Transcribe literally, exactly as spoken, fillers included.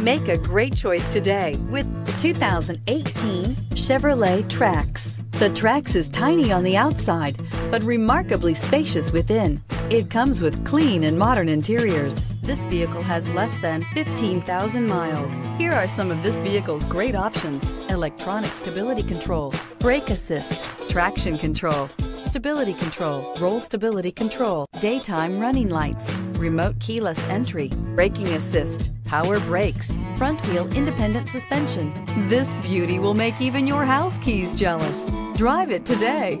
Make a great choice today with the two thousand eighteen Chevrolet Trax. The Trax is tiny on the outside, but remarkably spacious within. It comes with clean and modern interiors. This vehicle has less than fifteen thousand miles. Here are some of this vehicle's great options: electronic stability control, brake assist, traction control, stability control, roll stability control, daytime running lights, remote keyless entry, braking assist, power brakes, front wheel independent suspension. This beauty will make even your house keys jealous. Drive it today.